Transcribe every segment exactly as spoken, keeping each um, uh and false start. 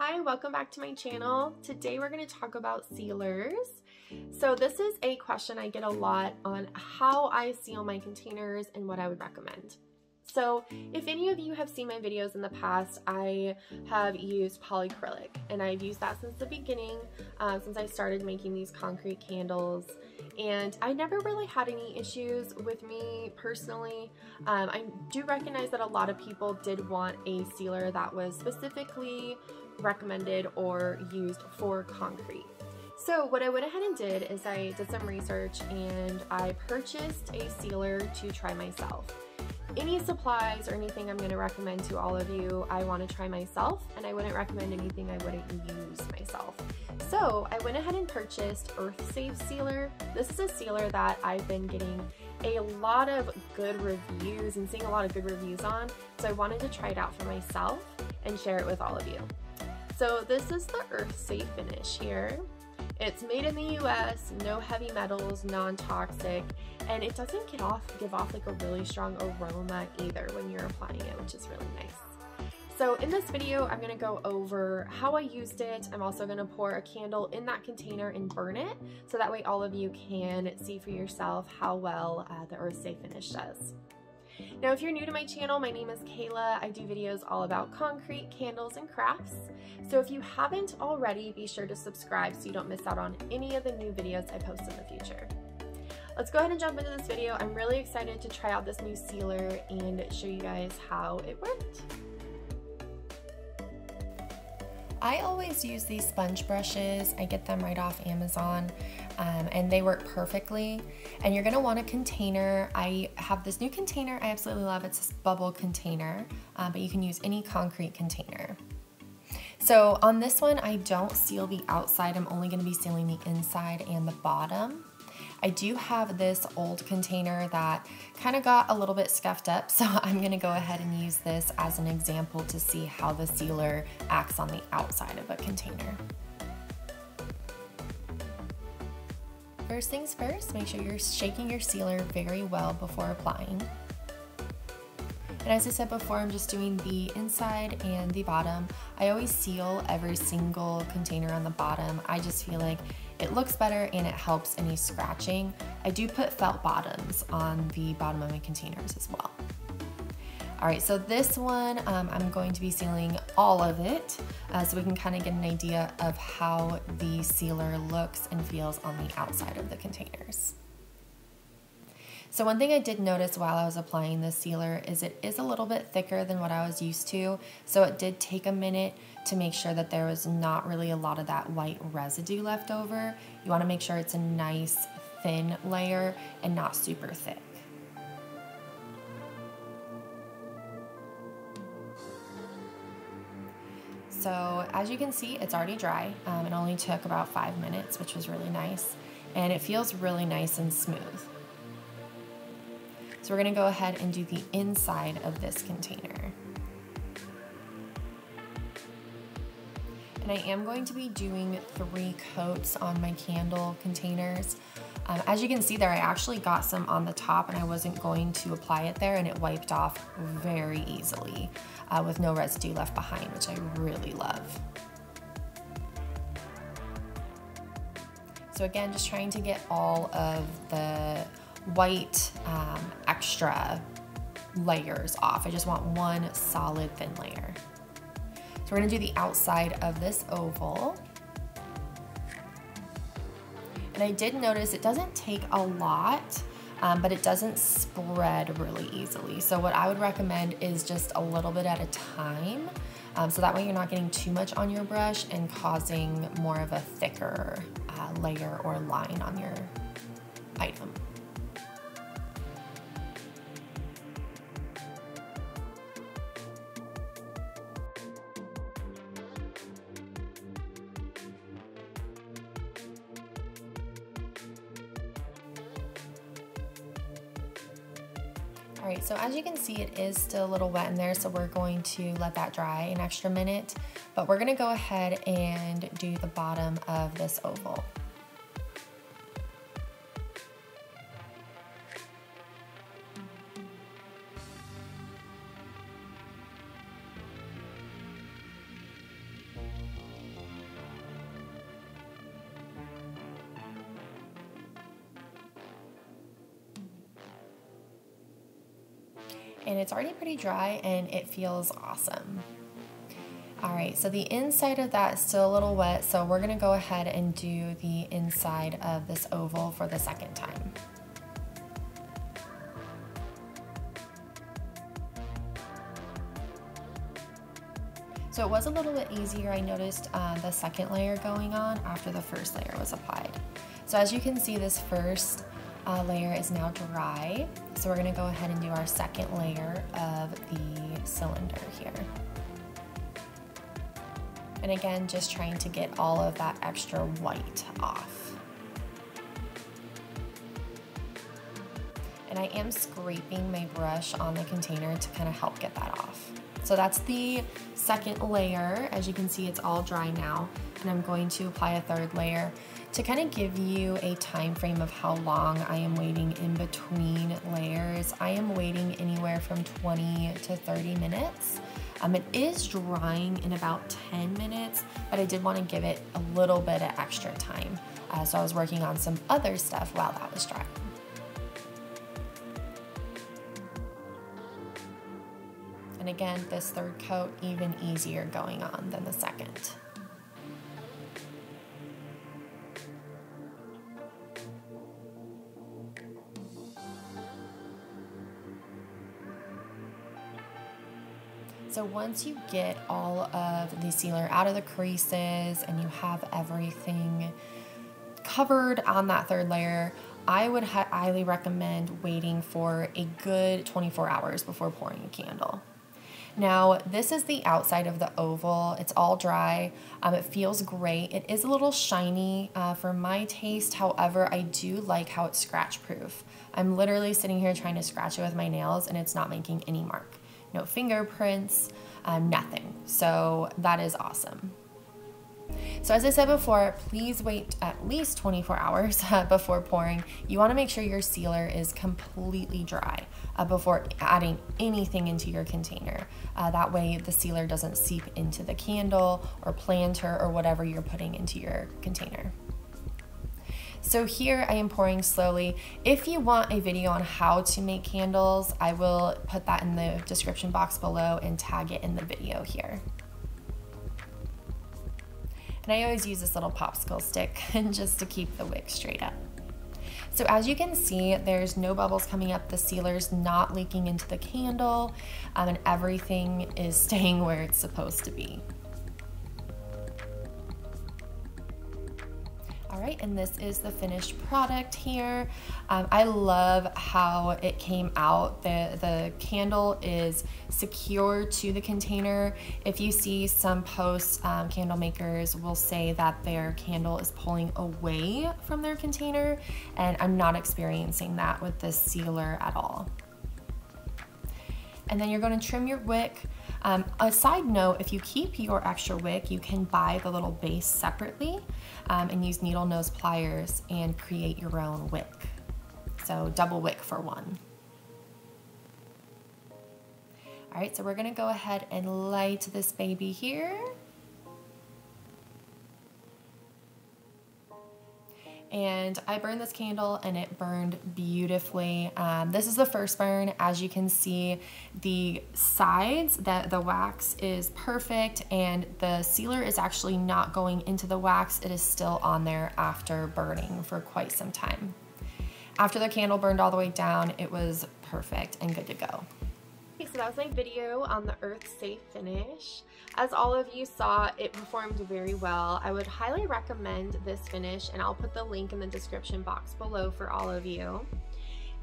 Hi, welcome back to my channel. Today we're going to talk about sealers. So this is a question I get a lot on how I seal my containers and what I would recommend. So if any of you have seen my videos in the past, I have used polyacrylic and I've used that since the beginning, uh, since I started making these concrete candles. And I never really had any issues with me personally. Um, I do recognize that a lot of people did want a sealer that was specifically recommended or used for concrete. So what I went ahead and did is I did some research and I purchased a sealer to try myself. Any supplies or anything I'm going to recommend to all of you, I want to try myself, and I wouldn't recommend anything I wouldn't use myself. So I went ahead and purchased Earth Safe Sealer. This is a sealer that I've been getting a lot of good reviews and seeing a lot of good reviews on, so I wanted to try it out for myself and share it with all of you. So this is the Earth Safe finish here. It's made in the U S, no heavy metals, non-toxic, and it doesn't get off, give off like a really strong aroma either when you're applying it, which is really nice. So in this video, I'm going to go over how I used it. I'm also going to pour a candle in that container and burn it, so that way all of you can see for yourself how well uh, the Earth Safe finish does. Now, if you're new to my channel, my name is Kayla. I do videos all about concrete, candles, and crafts. So if you haven't already, be sure to subscribe so you don't miss out on any of the new videos I post in the future. Let's go ahead and jump into this video. I'm really excited to try out this new sealer and show you guys how it worked. I always use these sponge brushes. I get them right off Amazon, um, and they work perfectly. And you're gonna want a container. I have this new container I absolutely love. It's this bubble container, uh, but you can use any concrete container. So on this one, I don't seal the outside. I'm only gonna be sealing the inside and the bottom. I do have this old container that kind of got a little bit scuffed up, so I'm going to go ahead and use this as an example to see how the sealer acts on the outside of a container. First things first, make sure you're shaking your sealer very well before applying. And as I said before, I'm just doing the inside and the bottom. I always seal every single container on the bottom. I just feel like it looks better and it helps any scratching. I do put felt bottoms on the bottom of my containers as well. All right, so this one, um, I'm going to be sealing all of it uh, so we can kind of get an idea of how the sealer looks and feels on the outside of the containers. So one thing I did notice while I was applying this sealer is it is a little bit thicker than what I was used to, so it did take a minute to make sure that there was not really a lot of that white residue left over. You want to make sure it's a nice thin layer and not super thick. So as you can see, it's already dry. Um, it only took about five minutes, which was really nice, and it feels really nice and smooth. So we're going to go ahead and do the inside of this container. And I am going to be doing three coats on my candle containers. Um, as you can see there, I actually got some on the top and I wasn't going to apply it there, and it wiped off very easily uh, with no residue left behind, which I really love. So again, just trying to get all of the white um, extra layers off. I just want one solid thin layer. So we're gonna do the outside of this oval. And I did notice it doesn't take a lot, um, but it doesn't spread really easily. So what I would recommend is just a little bit at a time. Um, so that way you're not getting too much on your brush and causing more of a thicker uh, layer or line on your item. Alright, so as you can see, it is still a little wet in there, so we're going to let that dry an extra minute, but we're going to go ahead and do the bottom of this oval. and it's already pretty dry and it feels awesome. All right, so the inside of that is still a little wet, so we're gonna go ahead and do the inside of this oval for the second time. So it was a little bit easier. I noticed uh, the second layer going on after the first layer was applied. So as you can see, this first uh, layer is now dry. So we're gonna go ahead and do our second layer of the cylinder here. And again, just trying to get all of that extra white off. And I am scraping my brush on the container to kind of help get that off. So that's the second layer. As you can see, it's all dry now. And I'm going to apply a third layer to kind of give you a time frame of how long I am waiting in between layers. I am waiting anywhere from twenty to thirty minutes. Um, it is drying in about ten minutes, but I did want to give it a little bit of extra time. Uh, so I was working on some other stuff while that was drying. And again, this third coat, even easier going on than the second. So once you get all of the sealer out of the creases and you have everything covered on that third layer, I would highly recommend waiting for a good twenty-four hours before pouring a candle. Now, this is the outside of the oval. It's all dry. Um, it feels great. It is a little shiny uh, for my taste. However, I do like how it's scratch proof. I'm literally sitting here trying to scratch it with my nails and it's not making any mark. No fingerprints, um, nothing. So that is awesome. So as I said before, please wait at least twenty-four hours uh, before pouring. You want to make sure your sealer is completely dry uh, before adding anything into your container. Uh, that way the sealer doesn't seep into the candle or planter or whatever you're putting into your container. So here I am pouring slowly. If you want a video on how to make candles, I will put that in the description box below and tag it in the video here. And I always use this little popsicle stick just to keep the wick straight up. So as you can see, there's no bubbles coming up. The sealer's not leaking into the candle, um, and everything is staying where it's supposed to be. All right, and this is the finished product here. Um, I love how it came out. The, the candle is secure to the container. If you see some posts, um, candle makers will say that their candle is pulling away from their container, and I'm not experiencing that with this sealer at all. And then you're going to trim your wick. Um, a side note, if you keep your extra wick, you can buy the little base separately um, and use needle nose pliers and create your own wick. So double wick for one. All right, so we're gonna go ahead and light this baby here. And I burned this candle and it burned beautifully. Um, this is the first burn. As you can see, the sides, that the wax is perfect and the sealer is actually not going into the wax. It is still on there after burning for quite some time. After the candle burned all the way down, it was perfect and good to go. So that was my video on the Earth Safe finish. As all of you saw, it performed very well. I would highly recommend this finish, and I'll put the link in the description box below for all of you.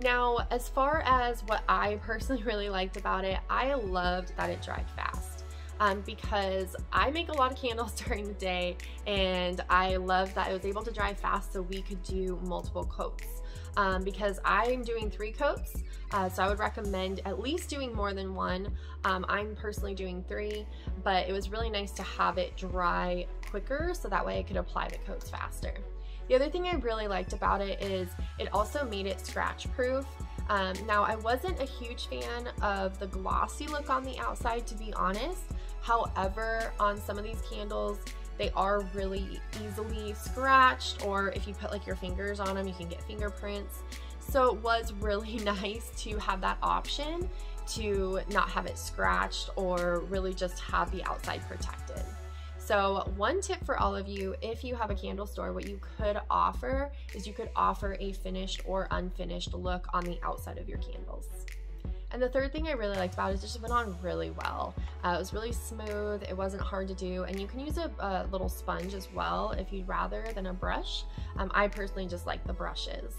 Now, as far as what I personally really liked about it, I loved that it dried fast um, because I make a lot of candles during the day, and I loved that it was able to dry fast so we could do multiple coats. Um, because I'm doing three coats, uh, so I would recommend at least doing more than one. Um, I'm personally doing three, but it was really nice to have it dry quicker so that way I could apply the coats faster. The other thing I really liked about it is it also made it scratch proof. Um, now I wasn't a huge fan of the glossy look on the outside, to be honest. However, on some of these candles, they are really easily scratched, or if you put like your fingers on them, you can get fingerprints. So it was really nice to have that option to not have it scratched or really just have the outside protected. So one tip for all of you, if you have a candle store, what you could offer is you could offer a finished or unfinished look on the outside of your candles. And the third thing I really liked about it is it just went on really well. Uh, it was really smooth, it wasn't hard to do, and you can use a, a little sponge as well if you'd rather than a brush. Um, I personally just like the brushes.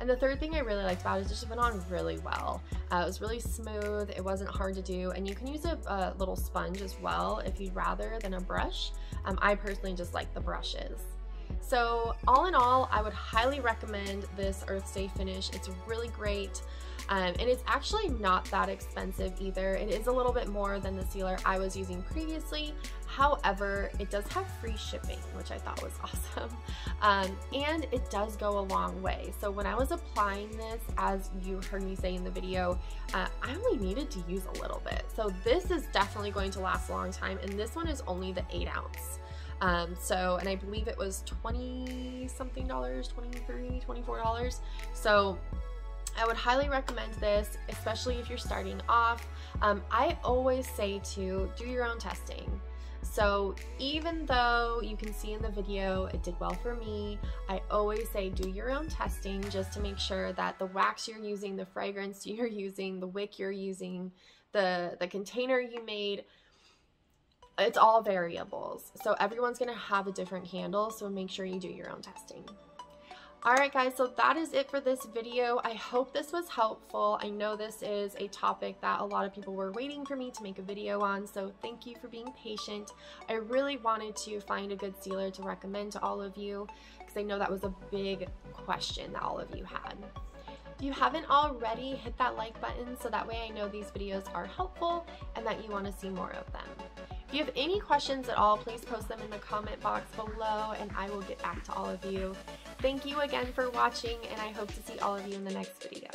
And the third thing I really liked about it is it just went on really well. Uh, it was really smooth, it wasn't hard to do, and you can use a, a little sponge as well if you'd rather than a brush. Um, I personally just like the brushes. So all in all, I would highly recommend this Earth Safe finish. It's really great. Um, and it's actually not that expensive either. It is a little bit more than the sealer I was using previously. However, it does have free shipping, which I thought was awesome. Um, and it does go a long way. So when I was applying this, as you heard me say in the video, uh, I only needed to use a little bit. So this is definitely going to last a long time. And this one is only the eight ounce. Um, so, and I believe it was twenty something dollars, twenty-three dollars, twenty-four dollars. So I would highly recommend this, especially if you're starting off. Um, I always say to do your own testing. So even though you can see in the video it did well for me, I always say do your own testing just to make sure that the wax you're using, the fragrance you're using, the wick you're using, the, the container you made, it's all variables. So everyone's gonna have a different candle, so make sure you do your own testing. All right guys, so that is it for this video. I hope this was helpful. I know this is a topic that a lot of people were waiting for me to make a video on, so thank you for being patient. I really wanted to find a good sealer to recommend to all of you because I know that was a big question that all of you had. If you haven't already, hit that like button so that way I know these videos are helpful and that you want to see more of them. If you have any questions at all, please post them in the comment box below and I will get back to all of you. Thank you again for watching, and I hope to see all of you in the next video.